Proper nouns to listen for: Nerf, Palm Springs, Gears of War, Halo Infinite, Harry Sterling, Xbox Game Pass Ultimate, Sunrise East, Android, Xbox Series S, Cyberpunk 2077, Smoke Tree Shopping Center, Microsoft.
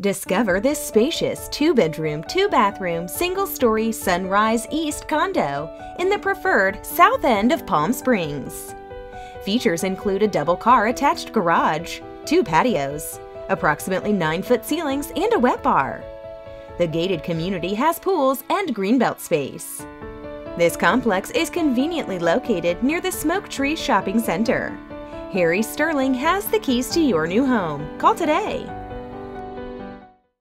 Discover this spacious 2-bedroom, 2-bathroom, single-story Sunrise East condo in the preferred south end of Palm Springs. Features include a double-car attached garage, 2 patios, approximately 9-foot ceilings, and a wet bar. The gated community has pools and greenbelt space. This complex is conveniently located near the Smoke Tree Shopping Center. Harry Sterling has the keys to your new home. Call today.